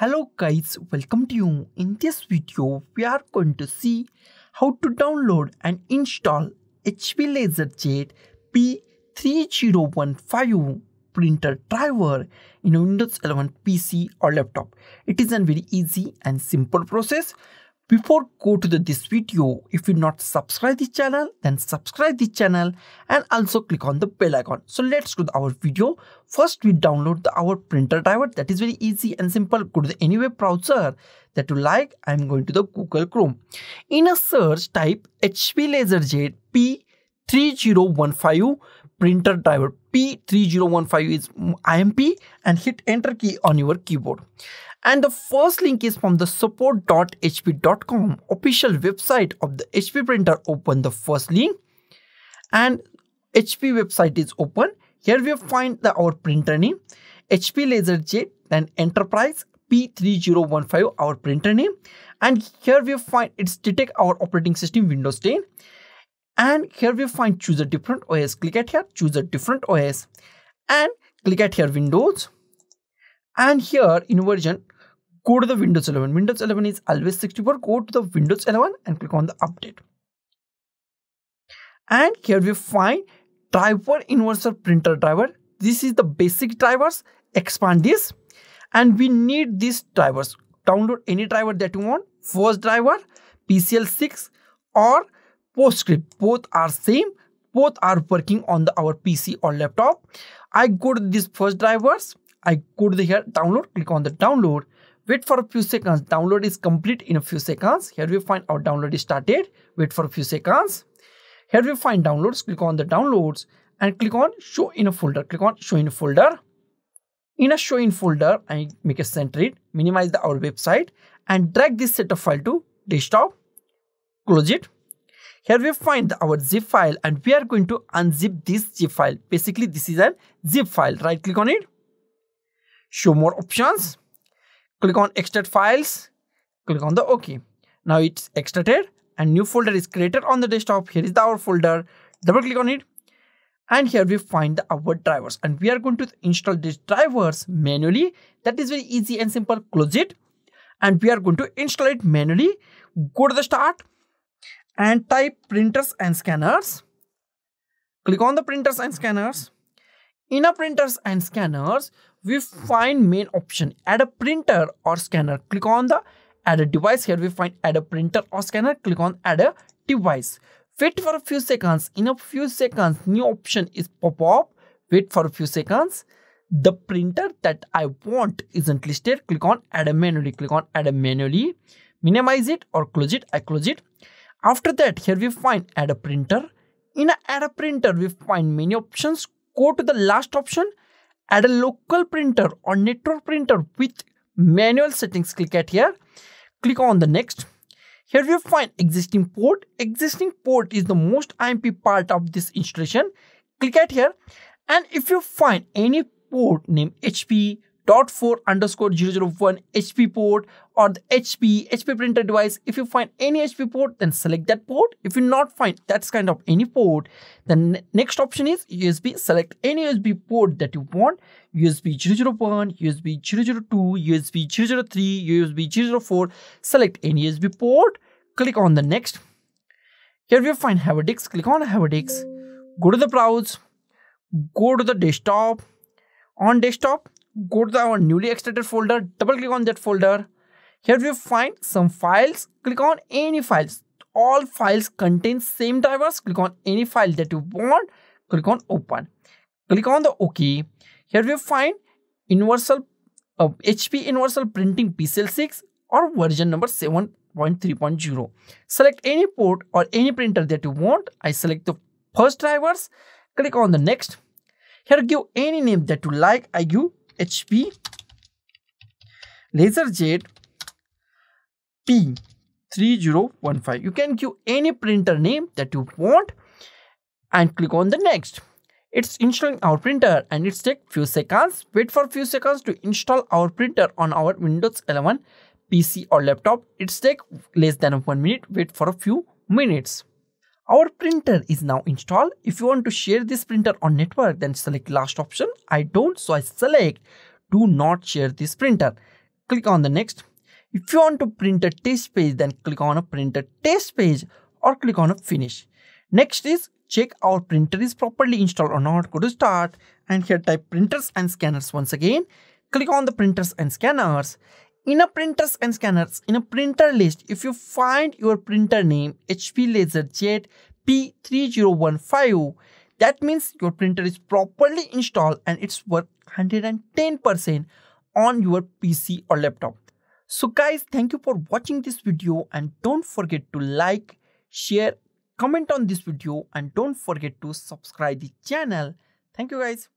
Hello guys, welcome to you. In this video, we are going to see how to download and install HP LaserJet P3015 printer driver in a Windows 11 PC or laptop. It is a very easy and simple process. Before go to this video, if you not subscribe the channel, then subscribe the channel and also click on the bell icon. So let's go to our video. First we download our printer driver. That is very easy and simple. Go to any web browser that you like. I'm going to the Google Chrome. In a search type HP LaserJet P3015 printer driver. P3015 is IMP and hit enter key on your keyboard. And the first link is from the support.hp.com official website of the HP printer. Open the first link and HP website is open. Here we find our printer name HP LaserJet and Enterprise P3015, our printer name, and here we find it's detect our operating system Windows 10, and here we find choose a different OS. Click at here, choose a different OS and click at here Windows. And here in version, go to the Windows 11. Windows 11 is always 64. Go to the Windows 11 and click on the update. And here we find driver universal printer driver. This is the basic drivers. Expand this. And we need these drivers. Download any driver that you want. First driver, PCL6 or Postscript. Both are same. Both are working on our PC or laptop. I go to these first drivers. I go to here download, click on the download, wait for a few seconds. Download is complete in a few seconds. Here we find our download is started. Wait for a few seconds. Here we find downloads. Click on the downloads and click on show in a folder. Click on show in a folder. In a show in folder, I make a center it, minimize our website and drag this set of file to desktop. Close it. Here we find our zip file and we are going to unzip this zip file. Basically, this is a zip file. Right click on it. Show more options, click on extract files, click on the OK. Now it's extracted and new folder is created on the desktop. Here is our folder, double click on it. And here we find our drivers and we are going to install these drivers manually. That is very easy and simple. Close it and we are going to install it manually. Go to the start and type printers and scanners. Click on the printers and scanners. In a printers and scanners, we find main option, add a printer or scanner. Click on the add a device. Here we find add a printer or scanner. Click on add a device. Wait for a few seconds. In a few seconds, new option is pop up. Wait for a few seconds. The printer that I want isn't listed. Click on add a manually. Click on add a manually. Minimize it or close it. I close it. After that, here we find add a printer. In a add a printer, we find many options. Go to the last option, add a local printer or network printer with manual settings. Click at here, click on the next. Here you find existing port. Existing port is the most IMP part of this installation. Click at here, and if you find any port named HP.4_001 HP port or the HP printer device, if you find any HP port, then select that port. If you not find that's kind of any port, then next option is USB. Select any USB port that you want, USB 001, USB 002, USB 003, USB 004. Select any USB port, click on the next. Here we find have a disk. Click on have a disk, go to the browse, go to the desktop. On desktop, go to our newly extracted folder, double click on that folder. Here we find some files. Click on any files. All files contain same drivers. Click on any file that you want. Click on open. Click on the OK. Here we find universal HP universal printing PCL6 or version number 7.3.0. Select any port or any printer that you want. I select the first drivers. Click on the next. Here give any name that you like. I give HP LaserJet P3015. You can give any printer name that you want and click on the next. It's installing our printer and it's take few seconds. Wait for few seconds to install our printer on our Windows 11 PC or laptop. It's take less than 1 minute. Wait for a few minutes. Our printer is now installed. If you want to share this printer on network, then select last option. I don't, so I select do not share this printer. click on the next. If you want to print a test page, then click on a print a test page or click on a finish. Next is check our printer is properly installed or not. Go to start and here type printers and scanners once again. Click on the printers and scanners. In a printers and scanners, in a printer list, if you find your printer name HP LaserJet P3015, that means your printer is properly installed and it's worth 110% on your PC or laptop. So guys, thank you for watching this video and don't forget to like, share, comment on this video and don't forget to subscribe the channel. Thank you guys.